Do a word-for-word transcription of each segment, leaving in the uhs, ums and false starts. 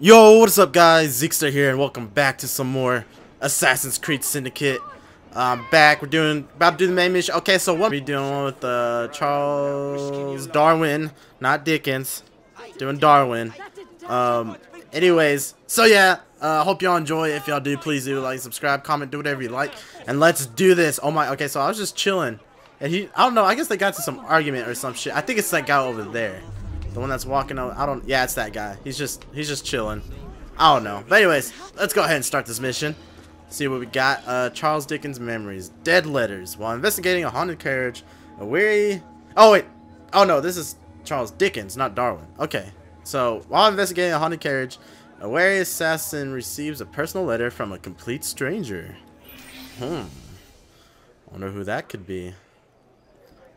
Yo, what's up guys, Zeekster here, and welcome back to some more Assassin's Creed Syndicate. I'm back, we're doing, about to do the main mission. Okay, so what are we doing with uh, Charles Darwin, not Dickens, doing Darwin. Um, anyways, so yeah, I uh, hope y'all enjoy. If y'all do, please do like, subscribe, comment, do whatever you like, and let's do this. Oh my, okay, so I was just chilling, and he, I don't know, I guess they got to some argument or some shit. I think it's that guy over there. The one that's walking out, I don't, yeah, it's that guy. He's just, he's just chilling. I don't know. But anyways, let's go ahead and start this mission. See what we got. Uh, Charles Dickens' memories. Dead letters. While investigating a haunted carriage, a weary, oh wait, oh no, this is Charles Dickens, not Darwin. Okay, so while investigating a haunted carriage, a wary assassin receives a personal letter from a complete stranger. Hmm. Wonder who that could be.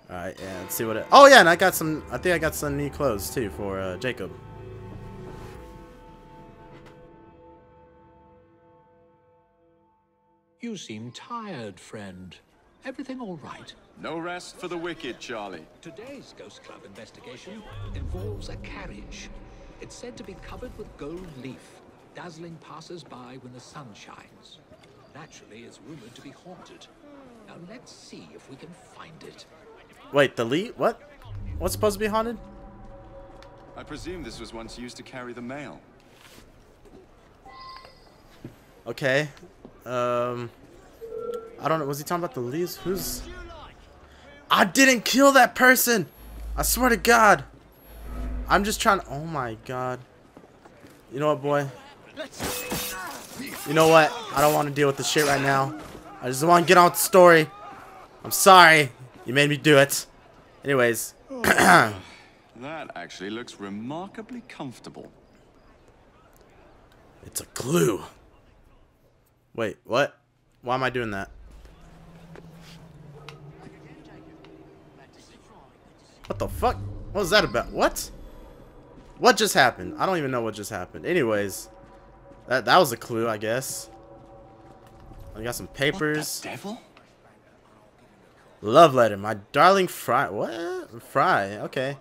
Alright, yeah, let's see what it... Oh, yeah, and I got some... I think I got some new clothes, too, for uh, Jacob. You seem tired, friend. Everything all right? No rest for the wicked, Charlie. Today's Ghost Club investigation involves a carriage. It's said to be covered with gold leaf, dazzling passers-by when the sun shines. Naturally, it's rumored to be haunted. Now, let's see if we can find it. Wait, the leaf? What? What's supposed to be haunted? I presume this was once used to carry the mail. Okay. Um. I don't know. Was he talking about the leaves? Who's? I didn't kill that person. I swear to God. I'm just trying to... Oh my God. You know what, boy? You know what? I don't want to deal with this shit right now. I just want to get on with the story. I'm sorry. You made me do it. Anyways. That actually looks remarkably comfortable. It's a clue. Wait, what? Why am I doing that? What the fuck? What was that about? What? What just happened? I don't even know what just happened. Anyways. That that was a clue, I guess. I got some papers. What the devil? Love letter, my darling Frye. What? Frye, okay.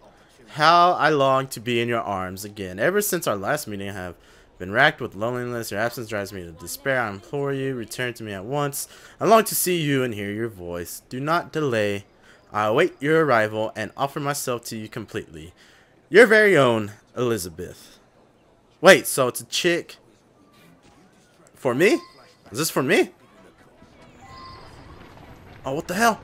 How I long to be in your arms again. Ever since our last meeting, I have been racked with loneliness. Your absence drives me to despair. I implore you, return to me at once. I long to see you and hear your voice. Do not delay. I await your arrival and offer myself to you completely. Your very own Elizabeth. Wait, so it's a chick. For me? Is this for me? Oh, what the hell?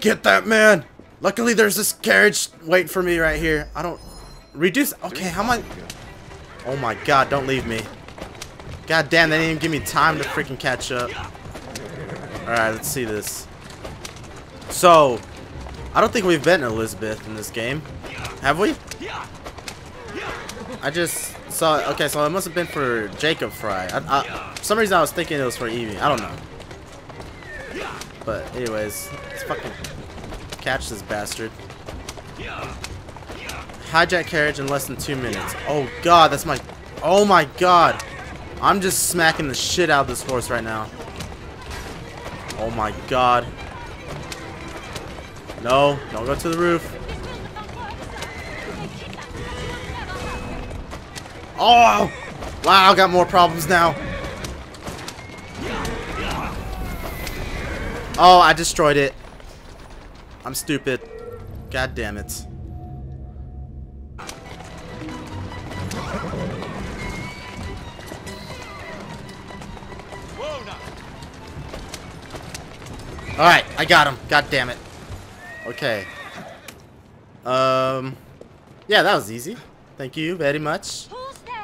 Get that man! Luckily, there's this carriage waiting for me right here. I don't reduce. Okay, how am I? Oh my God! Don't leave me. God damn! They didn't even give me time to freaking catch up. All right, let's see this. So, I don't think we've met Elizabeth in this game, have we? I just saw. Okay, so it must have been for Jacob Frye. I, I, for some reason, I was thinking it was for Evie. I don't know. But anyways, let's fucking catch this bastard. Hijack carriage in less than two minutes. Oh God, that's my... Oh my God. I'm just smacking the shit out of this horse right now. Oh my God. No, don't go to the roof. Oh! Wow, I got more problems now. Oh, I destroyed it. I'm stupid. God damn it. Alright, I got him. God damn it. Okay. Um. Yeah, that was easy. Thank you very much. Who's there?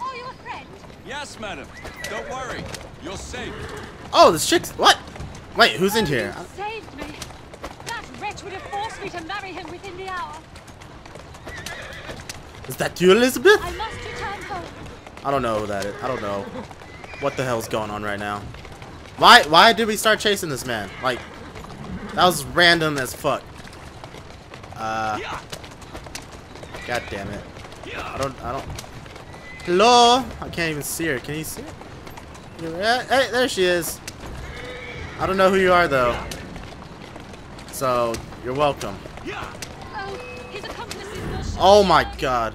Are you a friend? Yes, madam. Don't worry. You're safe. Oh, this chick's... What? Wait, who's in here? Oh, you saved me. That wretch would have forced me to marry him within the hour. Is that you, Elizabeth? I must return home. I don't know who that is. I don't know what the hell's going on right now. Why? Why did we start chasing this man? Like, that was random as fuck. Uh. God damn it. I don't. I don't. Hello. I can't even see her. Can you see her? Hey, there she is. I don't know who you are though, so you're welcome. Oh my God.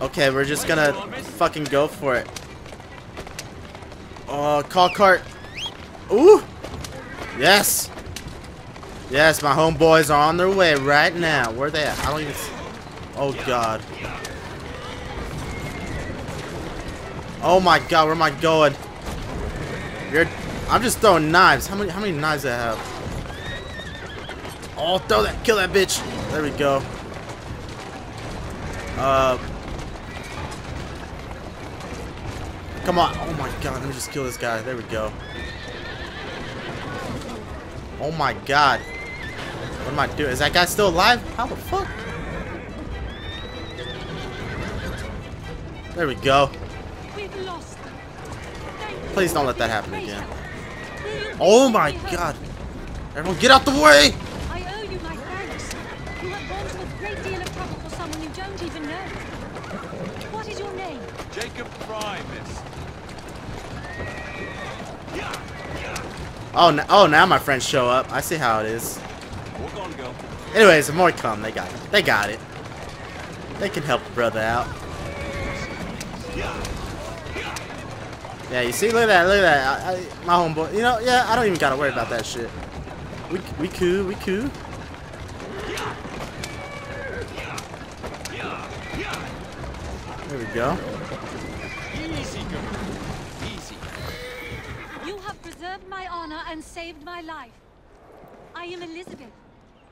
Okay, we're just gonna fucking go for it. Oh, call cart. Ooh! Yes! Yes, my homeboys are on their way right now. Where are they at? I don't even see. Oh, God. Oh, my God. Where am I going? You're... I'm just throwing knives. How many How many knives do I have? Oh, throw that. Kill that bitch. There we go. Uh... Come on. Oh my God, let me just kill this guy. There we go. Oh my God. What am I doing? Is that guy still alive? How the fuck? There we go. Please don't let that happen again. Oh my God. Everyone get out the way! I owe you my thanks. You have gone to a great deal of trouble for someone you don't even know. What is your name? Jacob Frye, miss. Oh, no, oh! Now my friends show up. I see how it is. We're gonna go. Anyways, the more come, they got it. They got it. They can help brother out. Yeah, you see, look at that, look at that. I, I, my homeboy. You know, yeah, I don't even gotta worry about that shit. We we cool, we cool. There we go. Easy, girl. Easy. You have preserved my honor and saved my life. I am Elizabeth.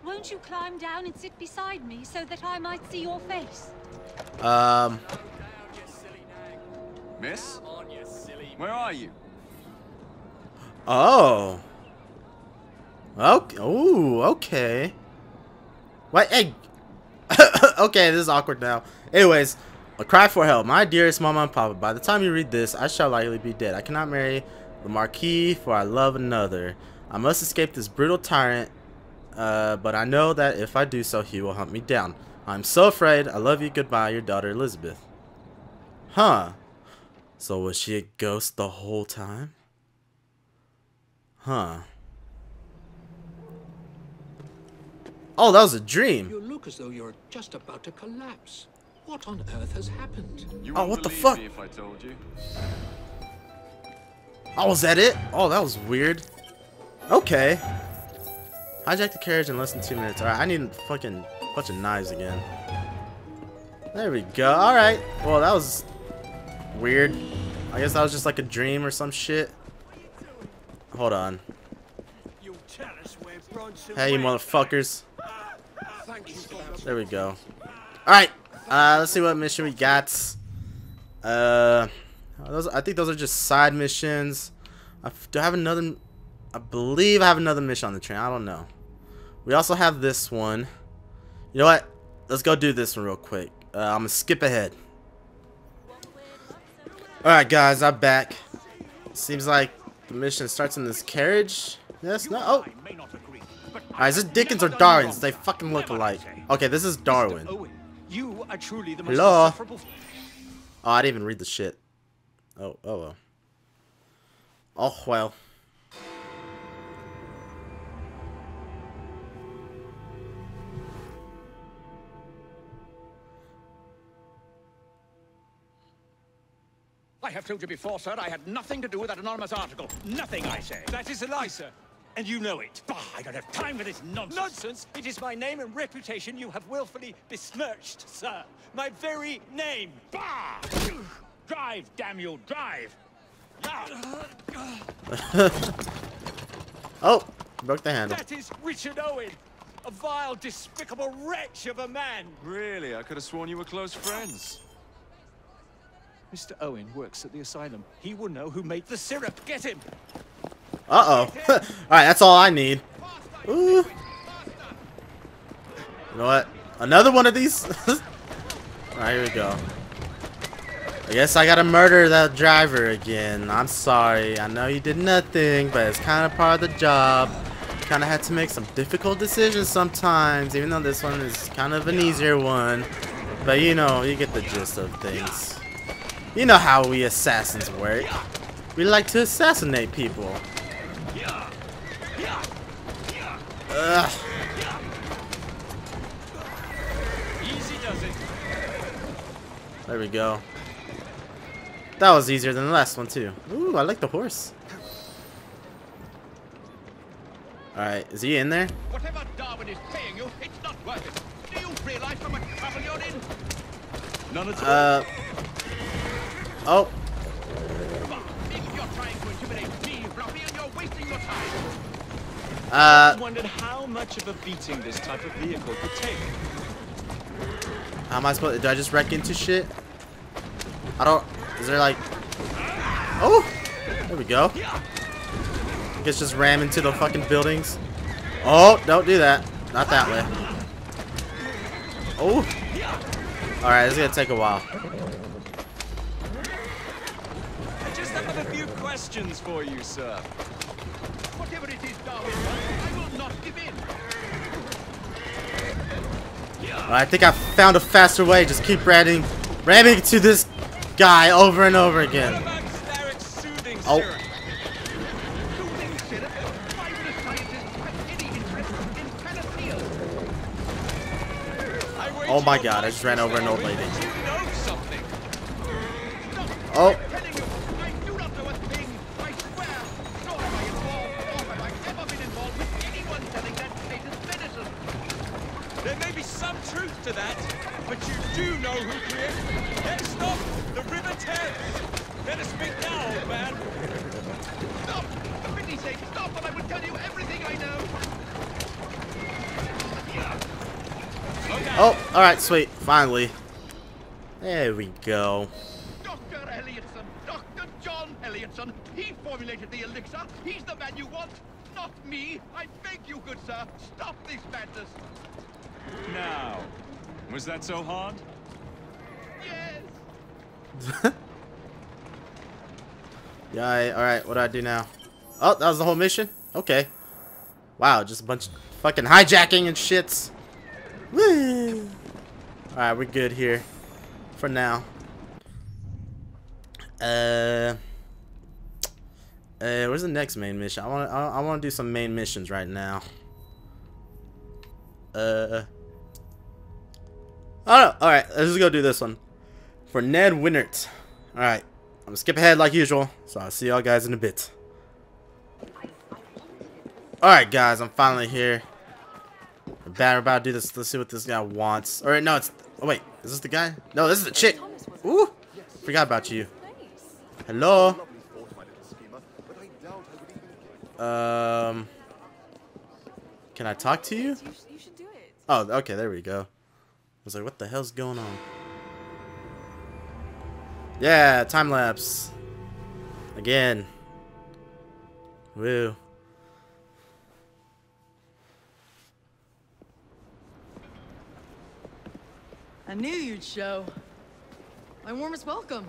Won't you climb down and sit beside me so that I might see your face? Um. Miss? Where are you? Oh. Okay. Oh, okay. What? Hey. Okay, this is awkward now. Anyways. A cry for help. My dearest mama and papa, by the time you read this, I shall likely be dead. I cannot marry the Marquis, for I love another. I must escape this brutal tyrant, uh, but I know that if I do so, he will hunt me down. I'm so afraid. I love you. Goodbye, your daughter, Elizabeth. Huh. So was she a ghost the whole time? Huh. Oh, that was a dream. You look as though you're just about to collapse. What on earth has happened? You oh, what the fuck? If I told you. Oh, was that it? Oh, that was weird. Okay. Hijack the carriage in less than two minutes. Alright, I need a fucking bunch of knives again. There we go. Alright. Well, that was weird. I guess that was just like a dream or some shit. Hold on. Hey, you motherfuckers. There we go. Alright. Uh, let's see what mission we got. Uh, those, I think those are just side missions. I do I have another. I believe I have another mission on the train. I don't know. We also have this one. You know what? Let's go do this one real quick. Uh, I'm gonna skip ahead. All right, guys, I'm back. Seems like the mission starts in this carriage. Yes. No. Oh. All right, is this Dickens or Darwin's? They fucking look alike. Okay, this is Darwin. You are truly the most Hello. Oh, I didn't even read the shit. Oh, oh well. Oh well. I have told you before, sir, I had nothing to do with that anonymous article. Nothing, I say. That is a lie, sir. And you know it. Bah, I don't have time for this nonsense. Nonsense? It is my name and reputation you have willfully besmirched, sir. My very name. Bah! Drive, damn you, drive! Oh, broke the handle. That is Richard Owen, a vile, despicable wretch of a man. Really? I could have sworn you were close friends. Mister Owen works at the asylum. He will know who made the syrup. Get him! Uh-oh. Alright, that's all I need. Ooh. You know what? Another one of these? Alright, here we go. I guess I gotta murder that driver again. I'm sorry. I know you did nothing, but it's kind of part of the job. Kind of had to make some difficult decisions sometimes, even though this one is kind of an easier one. But you know, you get the gist of things. You know how we assassins work. We like to assassinate people. Ugh. Easy does it. There we go. That was easier than the last one too. Ooh, I like the horse. Alright, is he in there? Whatever Darwin is paying you, it's not worth it. Do you realize how much trouble you're in? None at all. Uh oh. If you're trying to intimidate me, ruffian, you're wasting your time. Uh I wondered how much of a beating this type of vehicle could take. How am I supposed to do I just wreck into shit? I don't Is there like... Oh! There we go. I guess just ram into the fucking buildings. Oh, don't do that. Not that way. Oh! Alright, this is gonna take a while. I just have a few questions for you, sir. Whatever it is, Darwin, I will not give in. Alright, I think I found a faster way. Just keep ramming, ramming to this guy over and over again. Oh. Oh my god, I just ran over an old lady. Oh. There may be some truth to that, but you do know who created it. Let's stop! The river Thames! Let us speak now, old man! Stop! For pity's sake, stop, and I will tell you everything I know! Okay. Oh, alright, sweet. Finally. There we go. Doctor Elliotson! Doctor John Elliotson! He formulated the elixir! He's the man you want! Not me! I beg you, good sir! Stop this madness! Now, was that so hard? Yes. Yeah. I, all right. What do I do now? Oh, that was the whole mission. Okay. Wow, just a bunch of fucking hijacking and shits. Woo. All right, we're good here for now. Uh. Uh, where's the next main mission? I want. I, I want to do some main missions right now. Uh. I don't know. All right, let's just go do this one. For Ned Winnert. Alright, I'm gonna skip ahead like usual, so I'll see y'all guys in a bit. Alright guys, I'm finally here. I'm bad about to do this. Let's see what this guy wants. Alright, no, it's... Oh wait, is this the guy? No, this is the chick. Ooh, forgot about you. Hello? Um... Can I talk to you? Oh, okay, there we go. I was like, what the hell's going on? Yeah, time lapse. Again. Woo. I knew you'd show. My warmest welcome.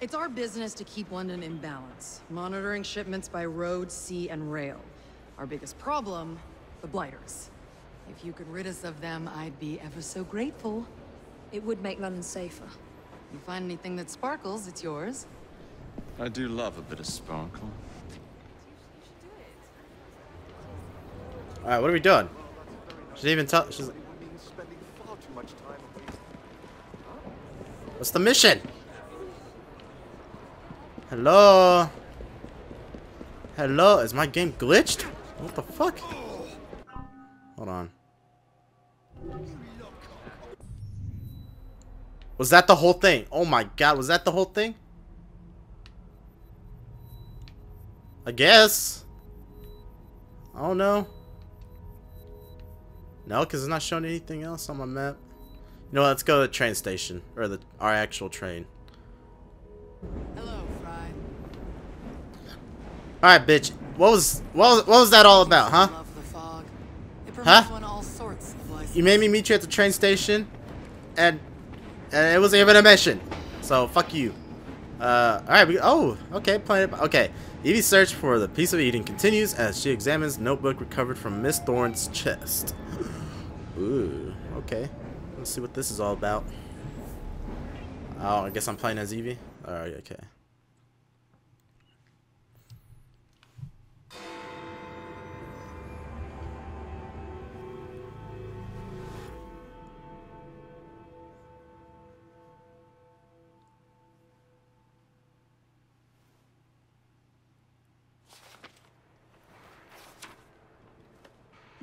It's our business to keep London in balance, monitoring shipments by road, sea, and rail. Our biggest problem, the blighters. If you could rid us of them, I'd be ever so grateful. It would make London safer. You find anything that sparkles, it's yours. I do love a bit of sparkle. Alright, what are we doing? She's even tell. She's... What's the mission? Hello? Hello? Is my game glitched? What the fuck? Hold on. Was that the whole thing? Oh my god, was that the whole thing? I guess. I don't know. No, because it's not showing anything else on my map. You know what, let's go to the train station. Or the our actual train. Hello, Frye. Alright, bitch. What was, what was what was that all about, huh? Huh? You made me meet you at the train station and And it wasn't even a mission, so fuck you. Uh, alright, we. Oh, okay, playing. Okay, Evie's search for the piece of Eden continues as she examines notebook recovered from Miss Thorne's chest. Ooh, okay. Let's see what this is all about. Oh, I guess I'm playing as Evie. Alright, okay.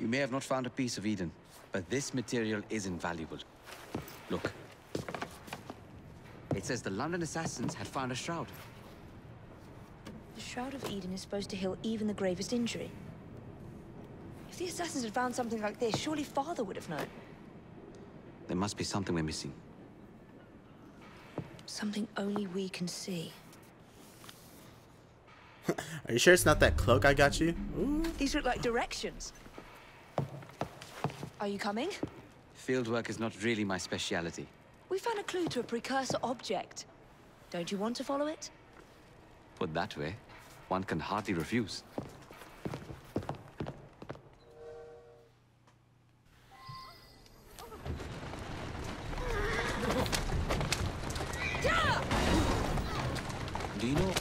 You may have not found a piece of Eden, but this material is invaluable. Look. It says the London assassins had found a shroud. The Shroud of Eden is supposed to heal even the gravest injury. If the assassins had found something like this, surely Father would have known. There must be something we're missing. Something only we can see. Are you sure it's not that cloak I got you? Ooh. These look like directions. Are you coming? Fieldwork is not really my speciality. We found a clue to a precursor object. Don't you want to follow it? Put that way, one can hardly refuse. Do you know,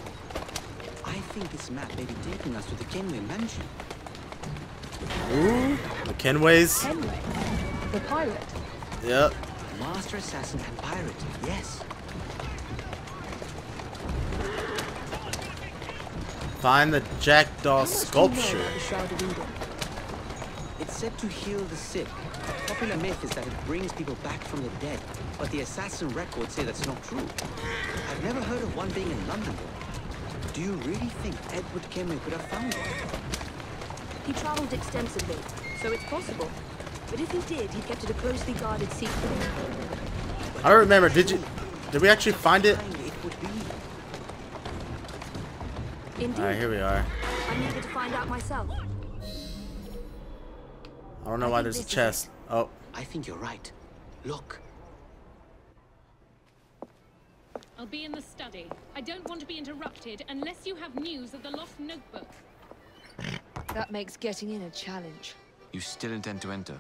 I think this map may be taking us to the Kenway Mansion. Ooh, the Kenways. Kenway, the pirate. Yep. Master assassin and pirate, yes. Find the jackdaw sculpture. The it's said to heal the sick. The popular myth is that it brings people back from the dead, but the assassin records say that's not true. I've never heard of one being in London. Do you really think Edward Kenway could have found it? He traveled extensively, so it's possible. But if he did, he kept it a closely guarded secret. I don't remember. Did you? Did we actually find it? Alright, here we are. I needed to find out myself. I don't know I why there's a chest. Oh. I think you're right. Look. I'll be in the study. I don't want to be interrupted unless you have news of the lost notebook. That makes getting in a challenge. You still intend to enter?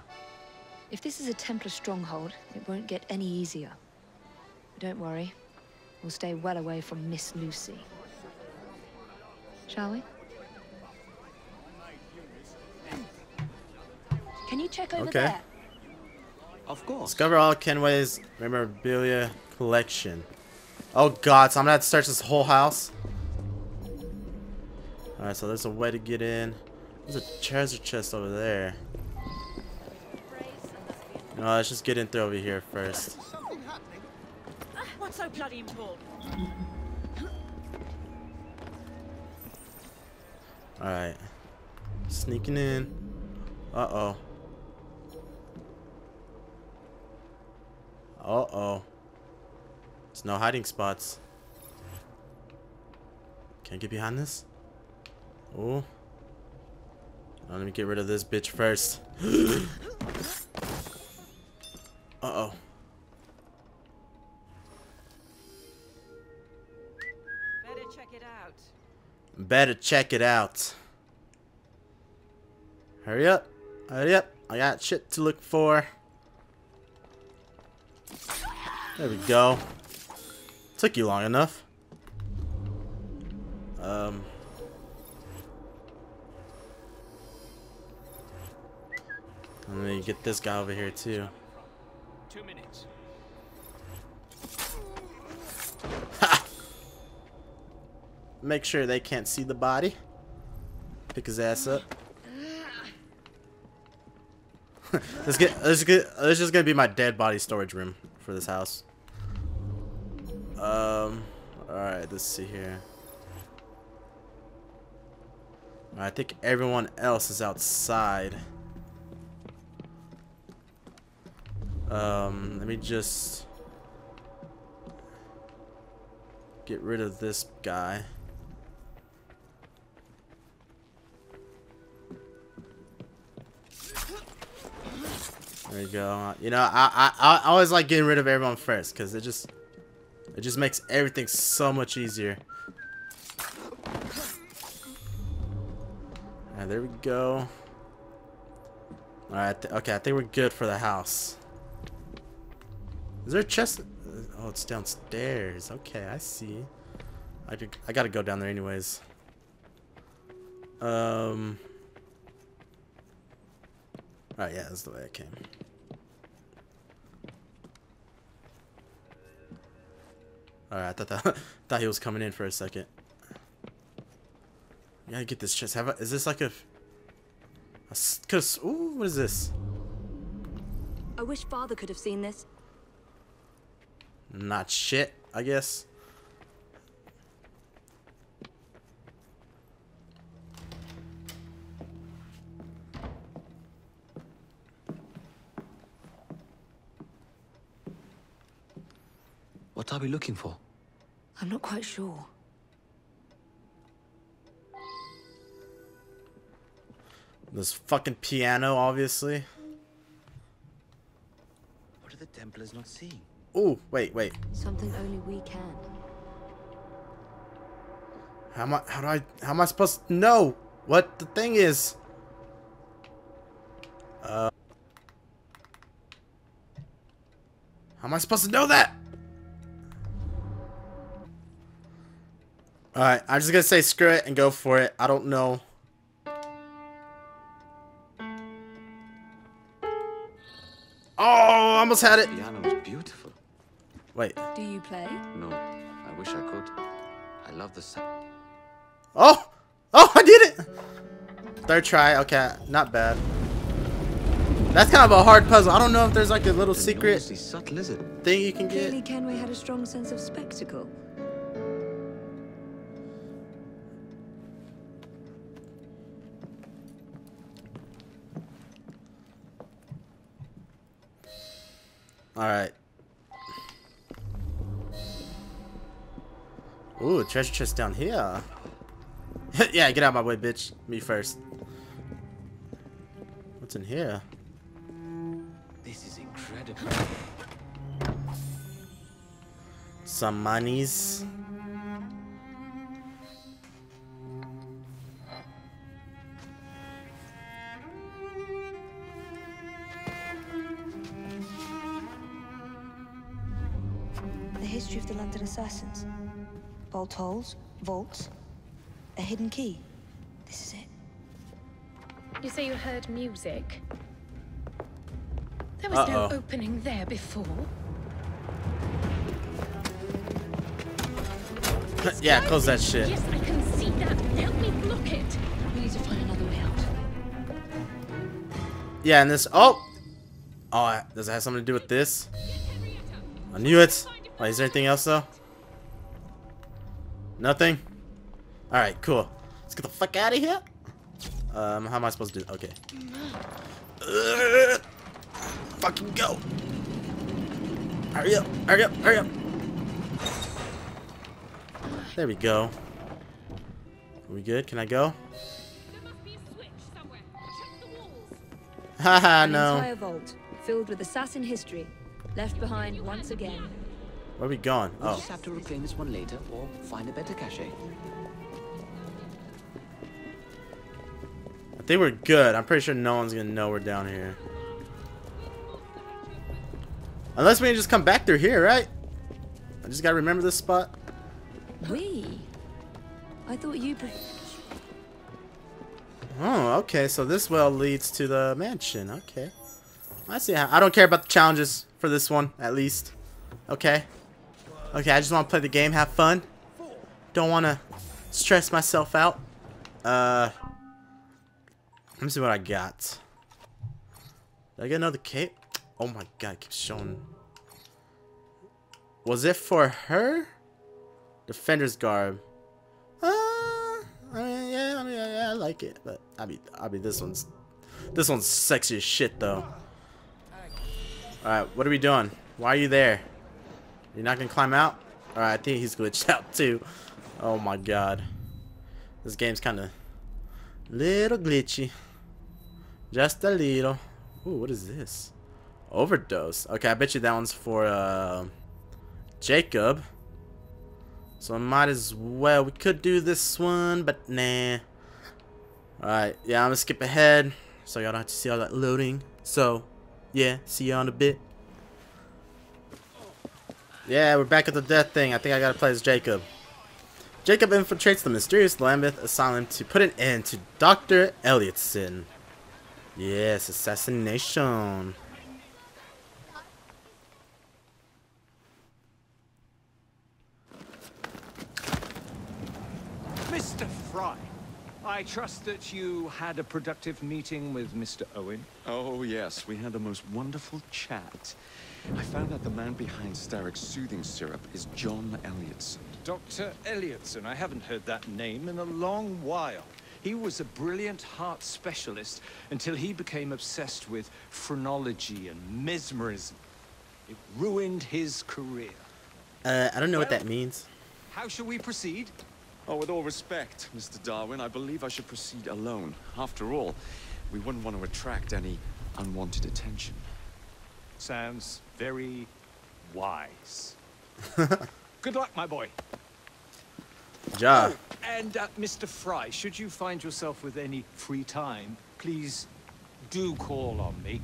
If this is a Templar stronghold, it won't get any easier. But don't worry. We'll stay well away from Miss Lucy. Shall we? Can you check over okay. there? Of course. Discover all Kenway's memorabilia collection. Oh god, so I'm gonna have to search this whole house. Alright, so there's a way to get in. There's a treasure chest over there. No, let's just get in through over here first. What's so bloody important? Alright. Sneaking in. Uh-oh. Uh-oh. There's no hiding spots. Can I get behind this? Oh. Let me get rid of this bitch first. Uh-oh. Better check it out. Better check it out. Hurry up. Hurry up. I got shit to look for. There we go. Took you long enough. Um... Let me get this guy over here too. Two minutes. Ha! Make sure they can't see the body. Pick his ass up. Let's get. Let's get. This is gonna be my dead body storage room for this house. Um. All right. Let's see here. I think everyone else is outside. Um, let me just get rid of this guy. There you go. You know, I I, I always like getting rid of everyone first because it just it just makes everything so much easier. And there we go. All right. Okay, I think we're good for the house. Is there a chest? Oh, it's downstairs. Okay, I see. I could, I gotta go down there anyways. Um. Alright, yeah, that's the way I came. Alright, I thought that thought he was coming in for a second. I gotta get this chest. Have I, is this like a? Because, ooh, what is this? I wish Father could have seen this. Not shit, I guess. What are we looking for? I'm not quite sure. This fucking piano, obviously. What are the Templars not seeing? Oh, wait, wait. Something only we can. How am I? How do I? How am I supposed to know what the thing is? Uh. How am I supposed to know that? All right, I'm just gonna say screw it and go for it. I don't know. Oh, I almost had it. The piano was beautiful. Wait. Do you play? No, I wish I could. I love the sound. Oh! Oh, I did it! Third try, okay, not bad. That's kind of a hard puzzle. I don't know if there's like a little secret subtle, is it? thing you can Clearly get. Kenway had a strong sense of spectacle. Alright. Ooh, treasure chest down here. Yeah, get out of my way, bitch. Me first. What's in here? This is incredible. Some monies. Of the London Assassins. Bolt holes, vaults, a hidden key. This is it. You say you heard music? There was Uh-oh. no opening there before. Yeah, close that shit. Yes, I can see that. Help me block it. We need to find another way out. Yeah, and this... Oh! Oh, does it have something to do with this? I knew it! Oh, is there anything else though? Nothing? Alright, cool. Let's get the fuck out of here. Um, how am I supposed to do that? Okay. Uh, fucking go. Hurry up, hurry up, hurry up. There we go. Are we good? Can I go? Haha, no. An entire vault filled with assassin history. Left behind once again. Where are we going? Oh. We'll just have to reclaim this one later or find a better cache. I think we're good. I'm pretty sure no one's going to know we're down here. Unless we can just come back through here, right? I just got to remember this spot. We? I thought you... Oh, okay. So this well leads to the mansion. Okay. I see how... I don't care about the challenges for this one, at least. Okay. Okay, I just want to play the game, have fun. Don't want to stress myself out. Uh, let me see what I got. Did I get another cape? Oh my god, it keeps showing. Was it for her? Defender's garb. Uh, I mean, yeah, I mean, yeah, I like it, but I mean, I mean, this one's, this one's sexy as shit though. All right, what are we doing? Why are you there? You're not gonna climb out? Alright, I think he's glitched out too. Oh my god. This game's kinda little glitchy. Just a little. Ooh, what is this? Overdose. Okay, I bet you that one's for uh Jacob. So I might as well, we could do this one, but nah. Alright, yeah, I'm gonna skip ahead so y'all don't have to see all that loading. So yeah, see y'all in a bit. Yeah, we're back at the death thing. I think I gotta play as Jacob. Jacob infiltrates the mysterious Lambeth Asylum to put an end to Doctor Elliotson. Yes, assassination. Mister Frye, I trust that you had a productive meeting with Mister Owen. Oh, yes. We had the most wonderful chat. I found out the man behind Starrick's soothing syrup is John Elliotson. Doctor Elliotson. I haven't heard that name in a long while. He was a brilliant heart specialist until he became obsessed with phrenology and mesmerism. It ruined his career. Uh, I don't know well, what that means. How shall we proceed? Oh, with all respect, Mister Darwin, I believe I should proceed alone. After all, we wouldn't want to attract any unwanted attention. Sounds very wise. Good luck, my boy. Ja. Oh, and uh, Mister Frye, should you find yourself with any free time, please do call on me.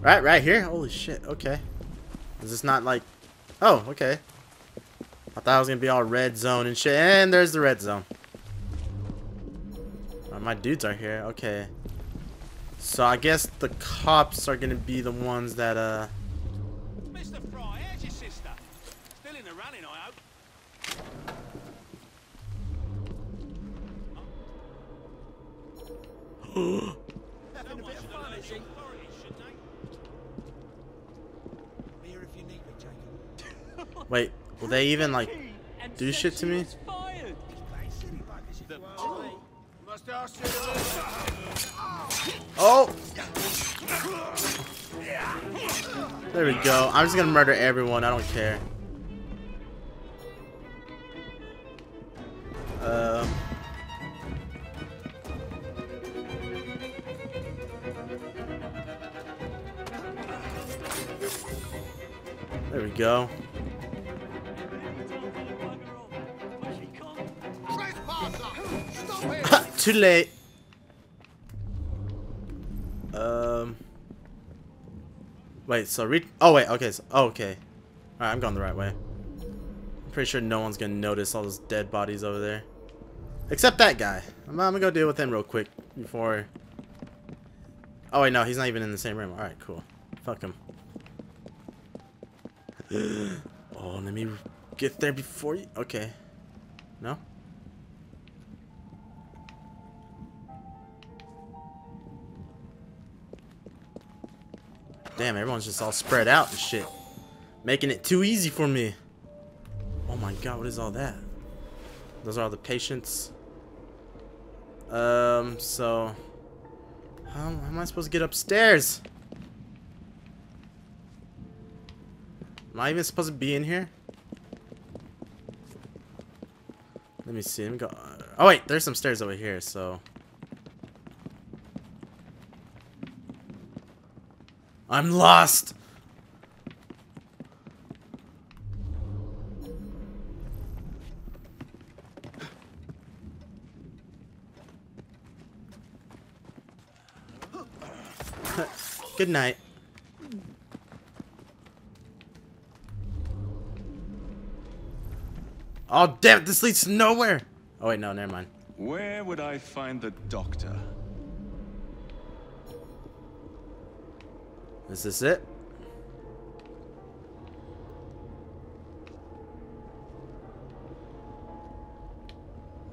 Right, right here? Holy shit, okay. Is this not like... Oh, okay. I thought I was gonna be all red zone and shit. And there's the red zone. Oh, my dudes are here, okay. So I guess the cops are gonna be the ones that, uh... Mister Frye, how's your sister? Still in the running, I hope. Oh. Wait, will they even like do shit to me? Oh! There we go. I'm just gonna murder everyone. I don't care. Um. There we go. Too late. Um. Wait. So read. Oh wait. Okay. So, oh, okay. All right. I'm going the right way. I'm pretty sure no one's gonna notice all those dead bodies over there, except that guy. I'm, I'm gonna go deal with him real quick before. Oh wait. No. He's not even in the same room. All right. Cool. Fuck him. Oh, let me get there before you. Okay. No. Damn, everyone's just all spread out and shit. Making it too easy for me. Oh my god, what is all that? Those are all the patients. Um, so... How, how am I supposed to get upstairs? Am I even supposed to be in here? Let me see. Let me go. Oh wait, there's some stairs over here, so... I'm lost. Good night. Oh damn, this leads to nowhere. Oh wait, no, never mind. Where would I find the doctor? Is this it?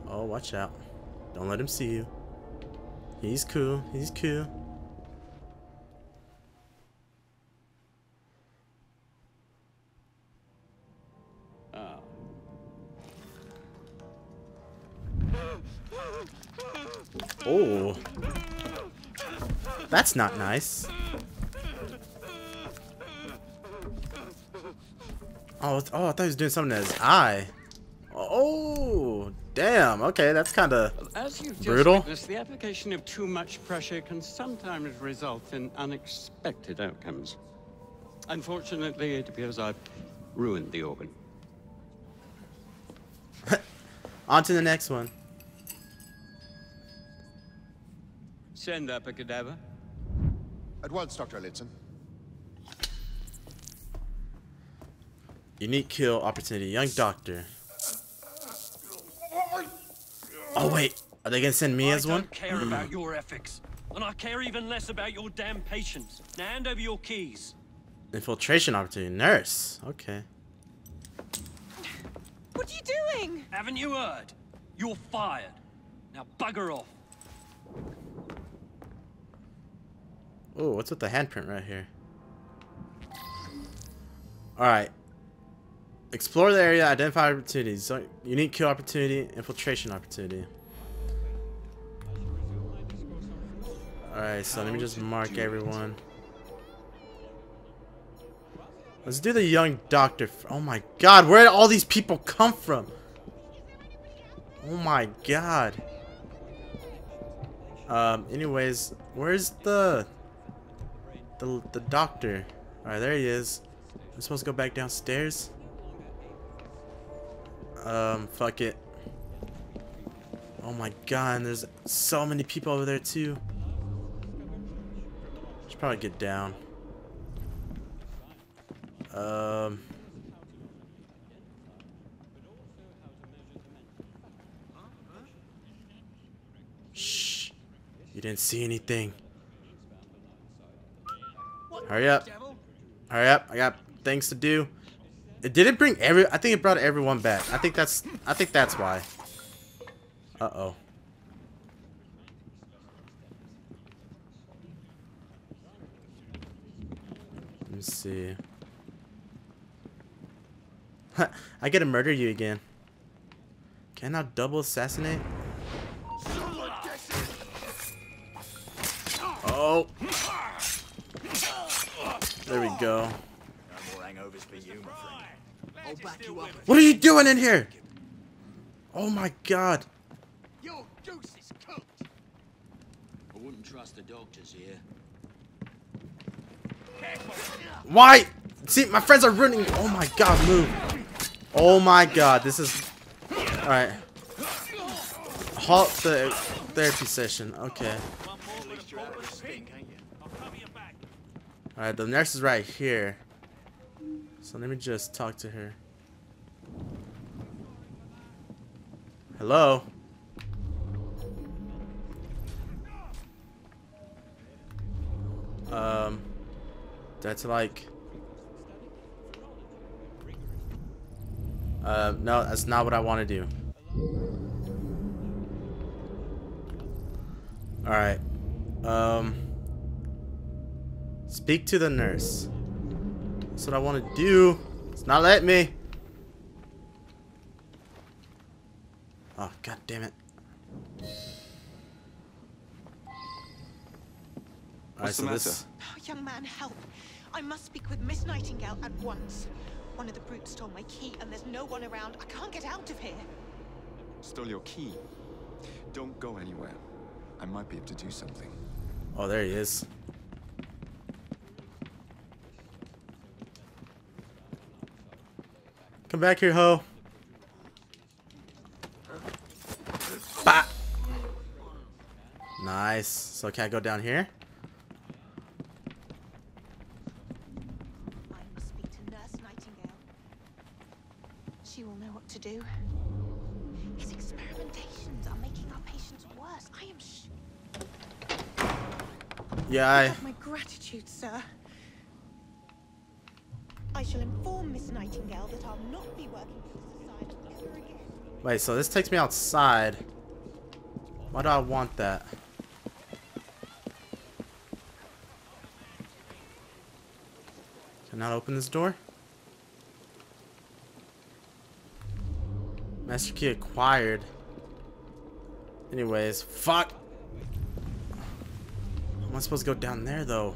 Oh, watch out. Don't let him see you. He's cool. He's cool. Oh. Oh. That's not nice. Oh, oh, I thought he was doing something to his eye. Oh, damn. Okay, that's kind of brutal. Just the application of too much pressure can sometimes result in unexpected outcomes. Unfortunately, it appears I've ruined the organ. On to the next one. Send up a cadaver. At once, Doctor Elliotson. Unique kill opportunity. Young doctor. Oh wait, are they gonna send me I as one? I don't care about your ethics, and I care even less about your damn patients. Now hand over your keys. Infiltration opportunity. Nurse. Okay. What are you doing? Haven't you heard? You're fired. Now bugger off. Oh, what's with the handprint right here? Alright. Explore the area, identify opportunities. Unique kill opportunity, infiltration opportunity. Alright, so let me just mark everyone. Let's do the young doctor. Oh my god, where did all these people come from? Oh my god. Um, anyways, where's the... The, the doctor? Alright, there he is. I'm supposed to go back downstairs? Um, fuck it. Oh my god, there's so many people over there too. Should probably get down. Um. Shh. You didn't see anything. Hurry up. Hurry up. I got things to do. It didn't bring every... I think it brought everyone back. I think that's... I think that's why. Uh-oh. Let me see. I get to murder you again. Can I double assassinate? Oh. There we go. What are you doing in here? Oh my god. Your goose is cooked. I wouldn't trust the doctors here. Why? See, my friends are running. Oh my god, move. Oh my god, this is... Alright. Halt the therapy session. Okay. Alright, the nurse is right here. So let me just talk to her. Hello? Um, that's like... Uh, no, that's not what I want to do. Alright. Um, speak to the nurse. That's what I want to do. It's not letting me. Oh, god damn it. Alright, so this... Oh, young man, help. I must speak with Miss Nightingale at once. One of the brutes stole my key and there's no one around. I can't get out of here. Stole your key? Don't go anywhere. I might be able to do something. Oh, there he is. Come back here, ho. Bah. Nice. So can I go down here? I must speak to Nurse Nightingale. She will know what to do. His experimentations are making our patients worse. I am sure. Yeah, I... I have my gratitude, sir. I shall inform Miss Nightingale that I'll not be working for the society ever again. Wait, so this takes me outside. Why do I want that? Can I open this door? Master key acquired. Anyways, fuck. I'm not supposed to go down there though.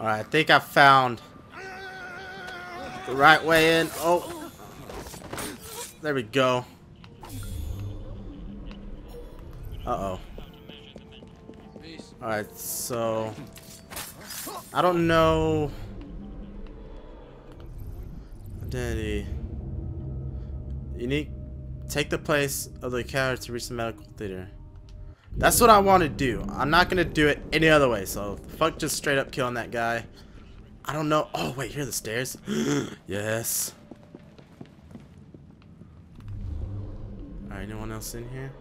Alright, I think I found the right way in. Oh, there we go. Uh oh. Alright, so I don't know. Identity. You need to take the place of the carriage to reach the medical theater. That's what I want to do. I'm not going to do it any other way. So fuck just straight up killing that guy. I don't know. Oh, wait, here are the stairs. Yes. Alright, anyone else in here?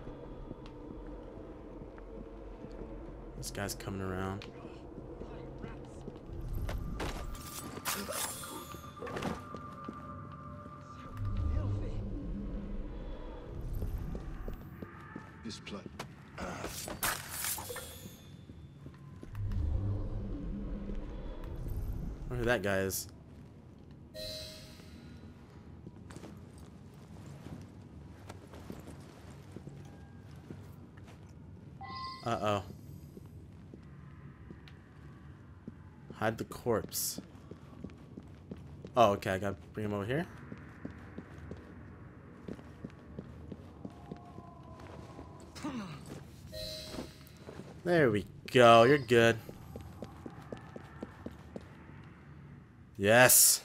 This guy's coming around. This blood. Uh. I wonder who that guy is. Uh-oh. Hide the corpse. Oh, okay, I gotta bring him over here. There we go, you're good. Yes!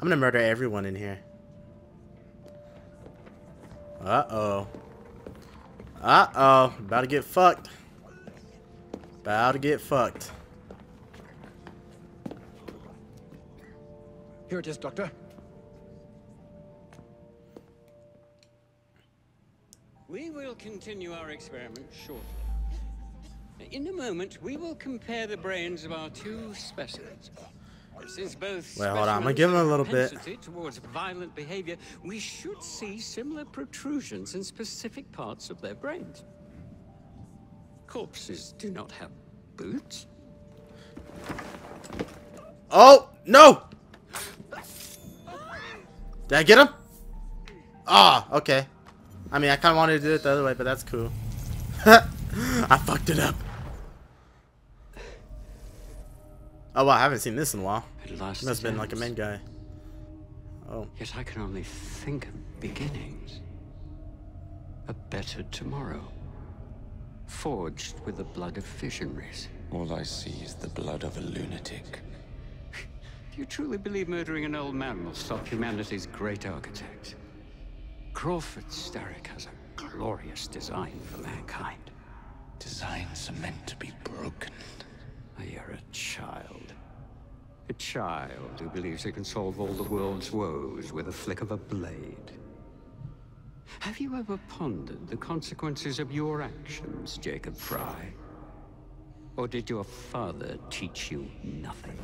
I'm gonna murder everyone in here. Uh-oh. Uh-oh. About to get fucked. About to get fucked. Here it is, Doctor. We will continue our experiment shortly. In a moment, we will compare the brains of our two specimens. Since both Wait, hold on. I'm gonna give him a little bit. Towards violent behavior, we should see similar protrusions in specific parts of their brains. Corpses do not have boots. Oh no! Did I get him? Ah, oh, okay. I mean, I kind of wanted to do it the other way, but that's cool. I fucked it up. Oh wow, I haven't seen this in a while. It must have been like a men guy. Oh. Yet I can only think of beginnings. A better tomorrow. Forged with the blood of visionaries. All I see is the blood of a lunatic. Do you truly believe murdering an old man will stop humanity's great architect? Crawford Starrick has a glorious design for mankind. Designs are meant to be broken. You're a child. A child who believes it can solve all the world's woes with a flick of a blade. Have you ever pondered the consequences of your actions, Jacob Frye? Or did your father teach you nothing?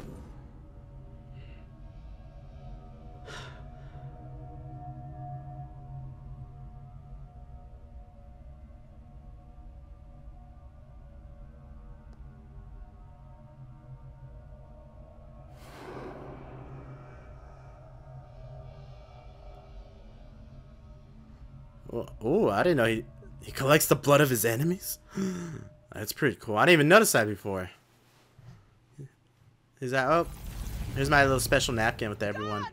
Oh, I didn't know he, he collects the blood of his enemies. That's pretty cool. I didn't even notice that before. Is that up? Oh, here's my little special napkin with everyone.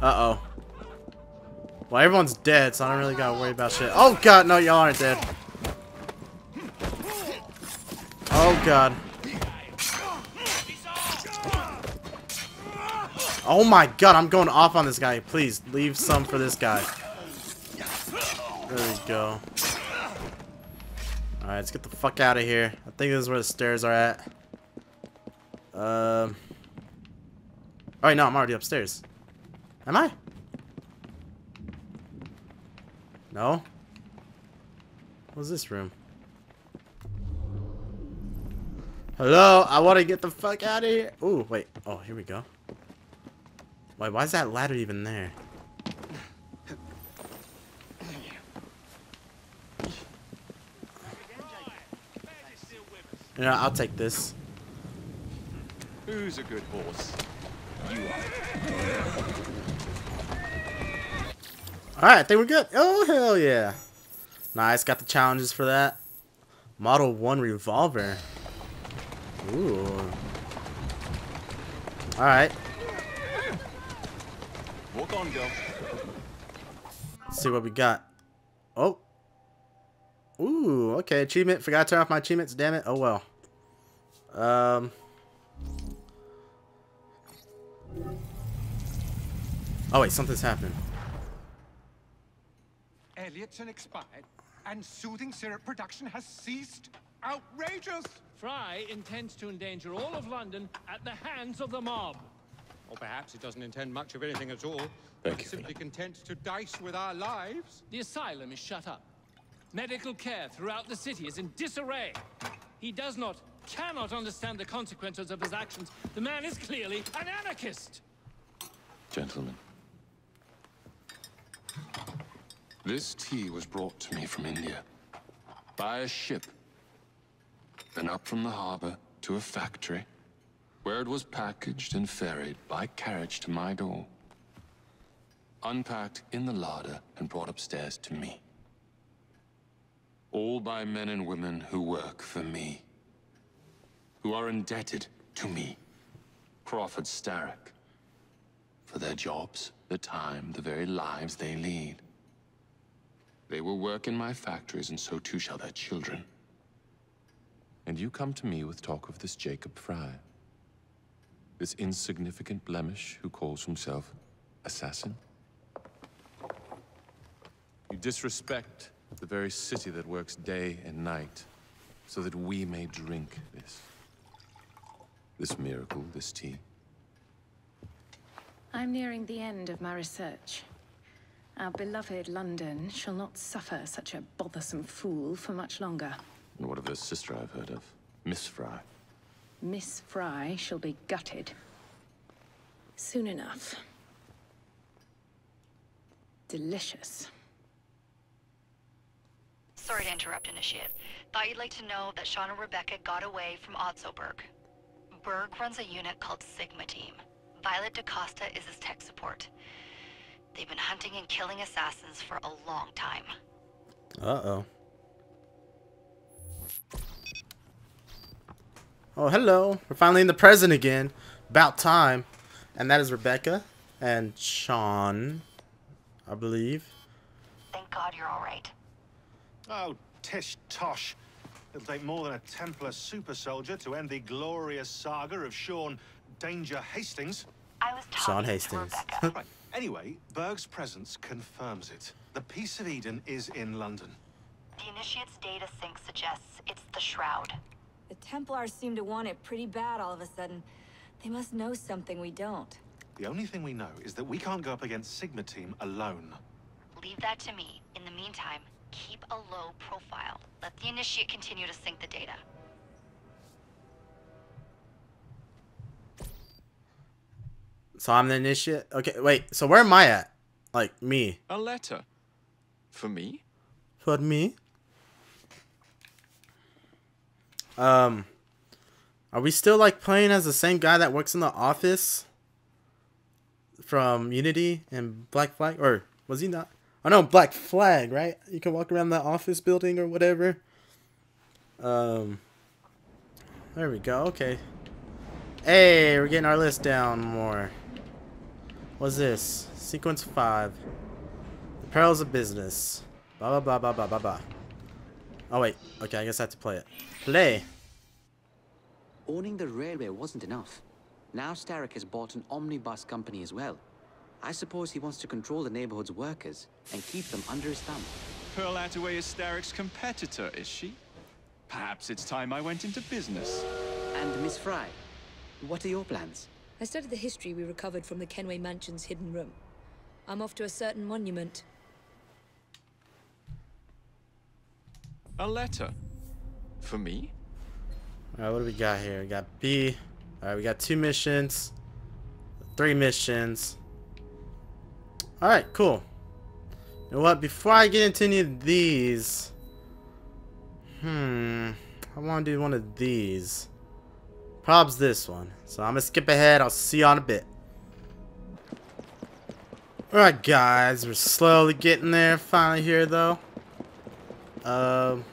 Uh-oh. Well, everyone's dead, so I don't really gotta worry about shit. Oh, God, no, y'all aren't dead. Oh, God. Oh, my God, I'm going off on this guy. Please, leave some for this guy. There we go. Alright, let's get the fuck out of here. I think this is where the stairs are at. Um. Alright, no, I'm already upstairs. Am I? No? What's this room? Hello? I want to get the fuck out of here. Ooh, wait. Oh, here we go. Wait, why is that ladder even there? You know, I'll take this. Who's a good horse? You are. Alright, I think we're good. Oh, hell yeah. Nice, got the challenges for that. Model one revolver. Ooh. Alright. Walk on, go. Let's see what we got. Oh. Ooh, okay. Achievement. Forgot to turn off my achievements. Damn it. Oh, well. Um. Oh, wait. Something's happened. Elliotson expired, and soothing syrup production has ceased. Outrageous! Frye intends to endanger all of London at the hands of the mob. Or perhaps he doesn't intend much of anything at all. Thank you. Simply content to dice with our lives. The asylum is shut up. Medical care throughout the city is in disarray. He does not, cannot understand the consequences of his actions. The man is clearly an anarchist. Gentlemen. This tea was brought to me from India. By a ship. And up from the harbor to a factory. Where it was packaged and ferried by carriage to my door. Unpacked in the larder and brought upstairs to me. All by men and women who work for me. Who are indebted to me. Crawford Starrick. For their jobs, the time, the very lives they lead. They will work in my factories and so too shall their children. And you come to me with talk of this Jacob Frye. This insignificant blemish who calls himself assassin? You disrespect the very city that works day and night so that we may drink this. This miracle, this tea. I'm nearing the end of my research. Our beloved London shall not suffer such a bothersome fool for much longer. And what of her sister I've heard of? Miss Frye. Miss Frye shall be gutted. Soon enough. Delicious. Sorry to interrupt, Initiate. Thought you'd like to know that Shaun and Rebecca got away from Otso Berg. Berg runs a unit called Sigma Team. Violet DaCosta is his tech support. They've been hunting and killing assassins for a long time. Uh-oh. Oh, hello. We're finally in the present again. About time. And that is Rebecca and Shaun, I believe. Thank God you're all right. Oh, tish tosh. It'll take more than a Templar super soldier to end the glorious saga of Shaun Danger Hastings. I was Shaun Hastings. Right. Anyway, Berg's presence confirms it. The Peace of Eden is in London. The Initiate's data sync suggests it's the Shroud. The Templars seem to want it pretty bad all of a sudden. They must know something we don't. The only thing we know is that we can't go up against Sigma Team alone. Leave that to me. In the meantime, keep a low profile. Let the Initiate continue to sync the data. So I'm the Initiate? Okay, wait. So where am I at? Like, me. A letter. For me? For me? Um, are we still like playing as the same guy that works in the office from Unity and Black Flag? Or was he not? Oh no, Black Flag, right? You can walk around the office building or whatever. Um, there we go. Okay. Hey, we're getting our list down more. What's this? Sequence five. The perils of business. Blah blah blah blah blah blah. Oh wait. Okay, I guess I have to play it. Play. Owning the railway wasn't enough. Now Starrick has bought an omnibus company as well. I suppose he wants to control the neighborhood's workers and keep them under his thumb. Pearl Attaway is Starrick's competitor, is she? Perhaps it's time I went into business. And Miss Frye, what are your plans? I studied the history we recovered from the Kenway Mansion's hidden room. I'm off to a certain monument. A letter. For me? Alright, what do we got here? We got B. Alright, we got two missions. Three missions. Alright, cool. You know what? Before I get into any of these... Hmm... I want to do one of these. Probably this one. So I'm going to skip ahead. I'll see you on a bit. Alright, guys. We're slowly getting there. Finally here, though. Um...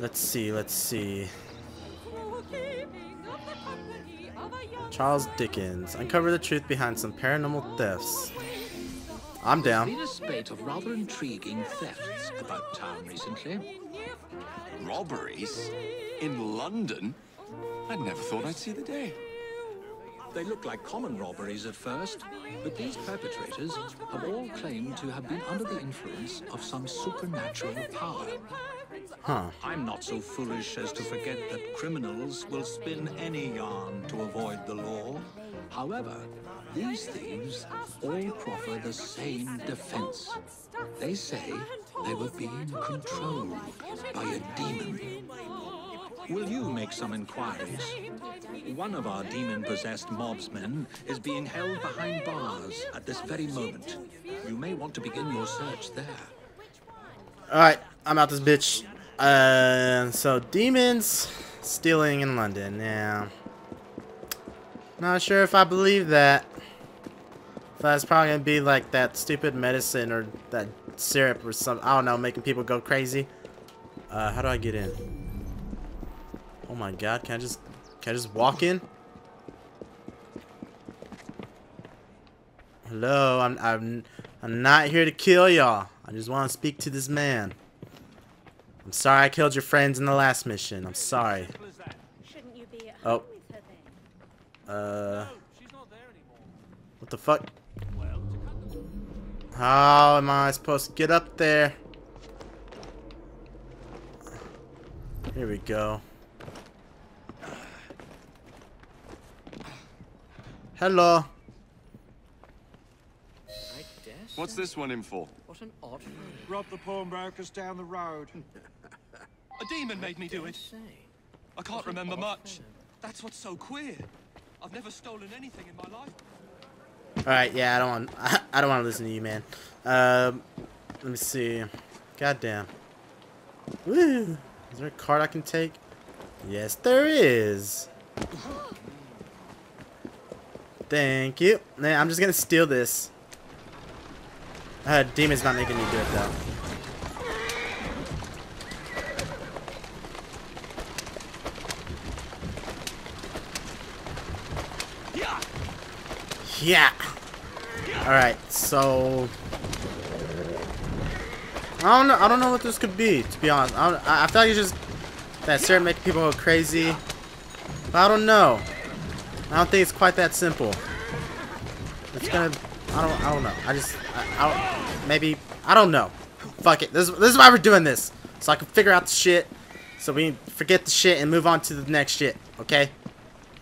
Let's see, let's see. Charles Dickens. Uncover the truth behind some paranormal thefts. I'm down. There's been a spate of rather intriguing thefts about town recently. Robberies? In London? I'd never thought I'd see the day. They look like common robberies at first, but these perpetrators have all claimed to have been under the influence of some supernatural power. Huh. I'm not so foolish as to forget that criminals will spin any yarn to avoid the law. However, these thieves all proffer the same defense. They say they were being controlled by a demon. Will you make some inquiries? One of our demon-possessed mobsmen is being held behind bars at this very moment. You may want to begin your search there. Alright, I'm out this bitch. Uh, so, demons stealing in London. Yeah. Not sure if I believe that. That's probably going to be like that stupid medicine or that syrup or something. I don't know, making people go crazy. Uh, how do I get in? Oh my god, can I just can I just walk in? Hello, I'm I'm I'm not here to kill y'all. I just want to speak to this man. I'm sorry I killed your friends in the last mission. I'm sorry. Shouldn't you be at home with her then? Uh What the fuck? How am I supposed to get up there? Here we go. Hello. What's this one in for? What an odd man. Rob the pawnbrokers down the road. A demon made me do it. I can't remember much. That's what's so queer. I've never stolen anything in my life. All right, yeah, I don't want. I, I don't want to listen to you, man. Um, let me see. Goddamn. Woo. Is there a card I can take? Yes, there is. Thank you. Man, I'm just gonna steal this. Uh, demon's not making me do it though. Yeah. Yeah. All right. So I don't know. I don't know what this could be. To be honest, I don't, I, I feel like it's just that syrup making people go crazy. But I don't know. I don't think it's quite that simple. It's gonna. I don't. I don't know. I just. I, I don't, maybe. I don't know. Fuck it. This. This is why we're doing this. So I can figure out the shit. So we forget the shit and move on to the next shit. Okay.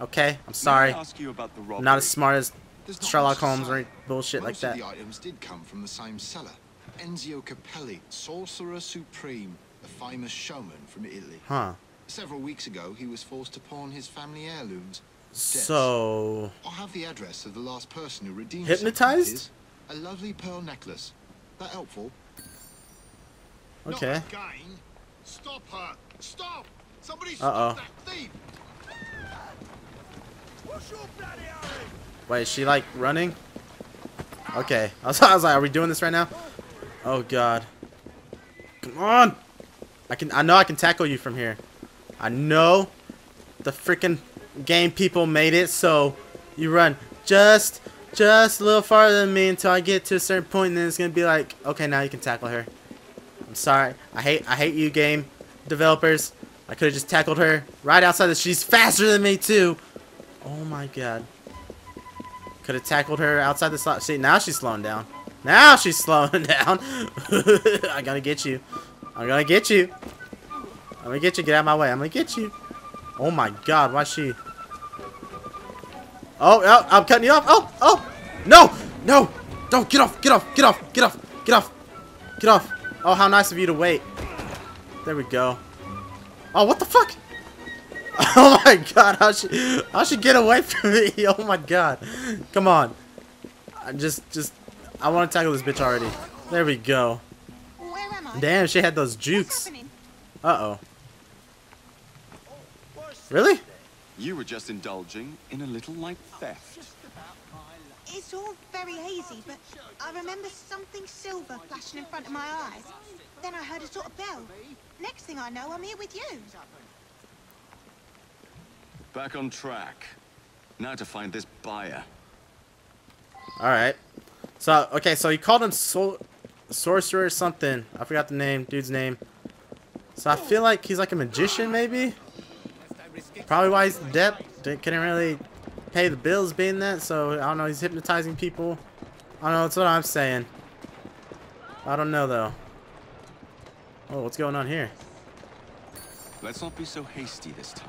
Okay. I'm sorry. Ask you about the robbery. I'm not as smart as Sherlock Holmes or bullshit like that. Most of the items did come from the same seller, Enzio Capelli, sorcerer supreme, the famous showman from Italy. Huh. Several weeks ago, he was forced to pawn his family heirlooms. So I'll have the address of the last person who redeemed hypnotized a lovely pearl necklace. That helpful? Okay. Stop her. Stop. Somebody stop that thief. Wait, is she like running? Okay. I was, I was like, are we doing this right now? Oh god. Come on. I can I know I can tackle you from here. I know the freaking game people made it so you run just just a little farther than me until I get to a certain point, and then it's gonna be like, okay, now you can tackle her. I'm sorry, I hate I hate you game developers. I could have just tackled her right outside that. She's faster than me too. Oh my god, could have tackled her outside the slot. See, now she's slowing down. Now she's slowing down. I'm gonna get you. I'm gonna get you. I'm gonna get you. Get out of my way. I'm gonna get you. Oh my god, why she? Oh, oh, I'm cutting you off. Oh, oh, no, no, don't get off, get off, get off, get off, get off, get off. Oh, how nice of you to wait. There we go. Oh, what the fuck? Oh my god, how she, how she get away from me? Oh my god, come on. I just, just, I want to tackle this bitch already. There we go. Damn, she had those jukes. Uh oh. Really? You were just indulging in a little light theft. It's all very hazy, but I remember something silver flashing in front of my eyes. Then I heard a sort of bell. Next thing I know, I'm here with you. Back on track. Now to find this buyer. Alright. So, okay, so he called him so sorcerer or something. I forgot the name, dude's name. So I feel like he's like a magician, maybe? Probably why he's dead. Couldn't really pay the bills being that, so I don't know, he's hypnotizing people. I don't know, that's what I'm saying. I don't know, though. Oh, what's going on here? Let's not be so hasty this time.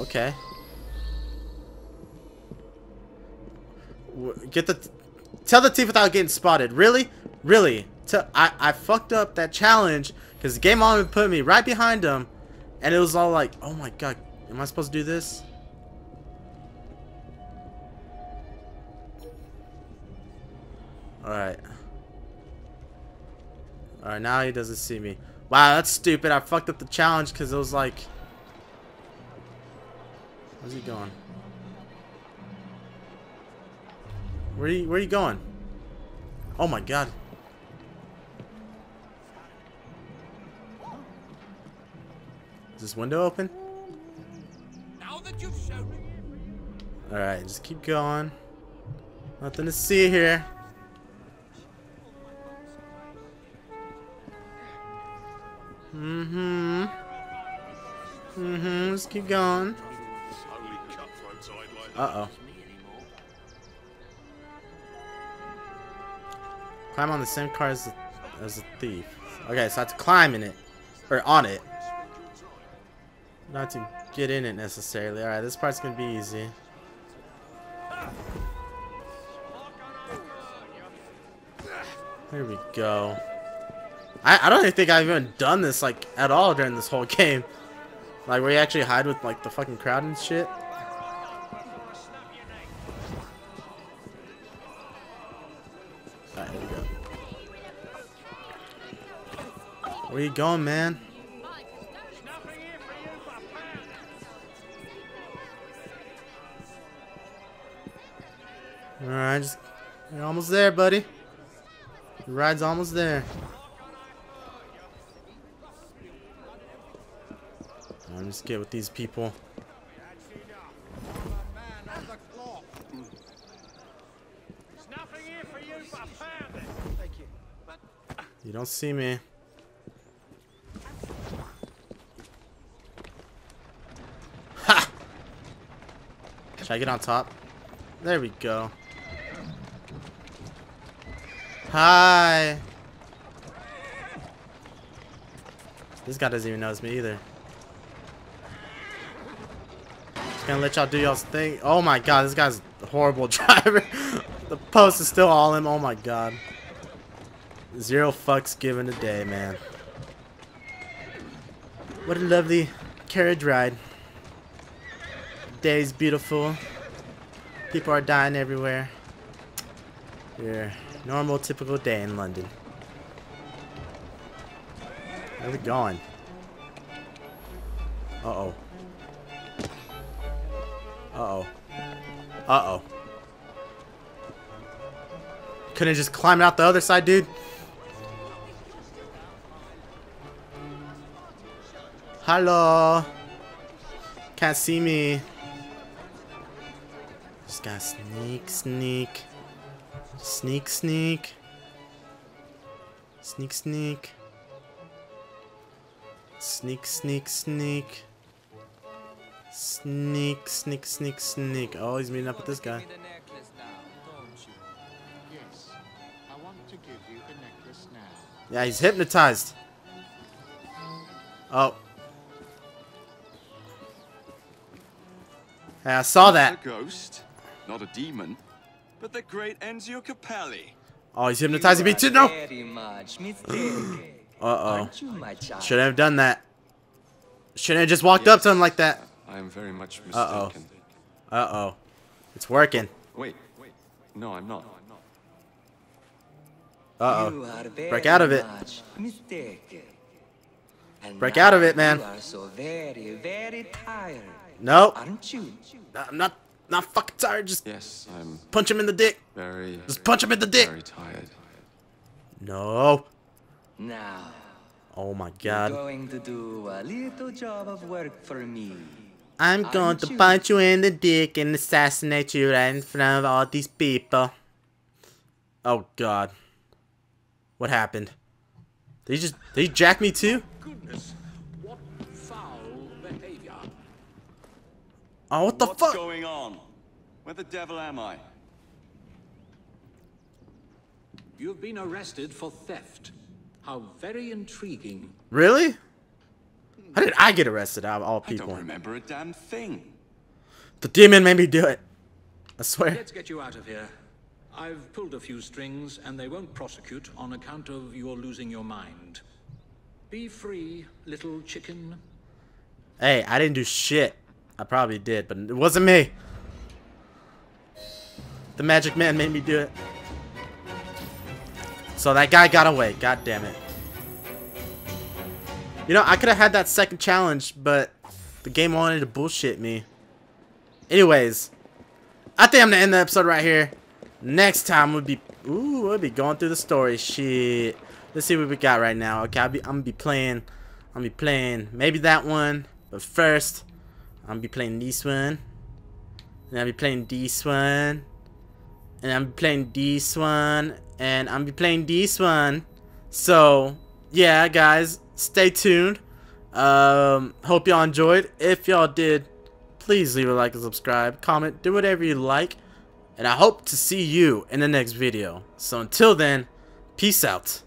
Okay. Get the t tell the thief without getting spotted. Really? Really? T I, I fucked up that challenge because the game on put me right behind him, and it was all like, oh my god, am I supposed to do this? Alright. Alright, now he doesn't see me. Wow, that's stupid. I fucked up the challenge because it was like... Where's he going? Where are you, where are you going? Oh my god. Is this window open? Now that you've shown me. Alright, just keep going. Nothing to see here. Mm-hmm. Mm-hmm. Just keep going. Uh-oh. Climb on the same car as the, as the thief. Okay, so I have to climb in it. Or on it. Not to get in it necessarily. Alright, this part's gonna be easy. There we go. I, I don't even think I've even done this, like, at all during this whole game. Like, where you actually hide with, like, the fucking crowd and shit. Where you going, man? Alright, just you're almost there, buddy. The ride's almost there. I'll just get with these people. You don't see me. Should I get on top? There we go. Hi. This guy doesn't even notice me either. Just gonna let y'all do y'all's thing. Oh my god, this guy's a horrible driver. The post is still all him. Oh my god. Zero fucks given today, man. What a lovely carriage ride. Day's beautiful. People are dying everywhere. Your normal, typical day in London. How's it going? Uh-oh. Uh-oh. Uh-oh. Couldn't just climb out the other side, dude. Hello. Can't see me. Just gotta sneak, sneak. Sneak, sneak. Sneak, sneak. Sneak, sneak, sneak. Sneak, sneak, sneak, sneak. Oh, he's meeting up with this guy. Yeah, he's hypnotized. Oh. Hey, I saw that. A ghost, not a demon, but the great Enzio Capelli. Oh, he's hypnotizing me too. No. Uh oh. Shouldn't have done that. Shouldn't have just walked yes, up to him like that. I am very much mistaken. Uh oh. Uh oh. It's working. Wait. Wait. No, I'm not. Uh oh. Break out of it. Break out of it, man. You are so very, very tired. Nope. Aren't you? I'm not not fucking tired. Just yes, I'm punch him in the dick. Very. Just punch him in the dick. Very tired. No. Now. Oh my God. You're going to do a little job of work for me. I'm going Aren't to you? punch you in the dick and assassinate you right in front of all these people. Oh God. What happened? Did he just did he jack me too? Goodness. What foul behavior. Oh, what the What's fuck? What's going on? Where the devil am I? You've been arrested for theft. How very intriguing. Really? How did I get arrested out of all people? I don't remember a damn thing. The demon made me do it. I swear. Let's get you out of here. I've pulled a few strings and they won't prosecute on account of your losing your mind. Be free, little chicken. Hey, I didn't do shit. I probably did, but it wasn't me. The magic man made me do it. So that guy got away. God damn it. You know, I could have had that second challenge, but the game wanted to bullshit me. Anyways, I think I'm gonna end the episode right here. Next time we'll be ooh, we'll be going through the story. Shit. Let's see what we got right now. Okay, I'll be, I'm gonna be playing. I'm gonna be playing maybe that one, but first I'm gonna be playing this one. And I'll be playing this one. And I'm playing this one. And I'm be playing this one. So yeah, guys, stay tuned. Um, hope y'all enjoyed. If y'all did, please leave a like and subscribe, comment, do whatever you like. And I hope to see you in the next video. So until then, peace out.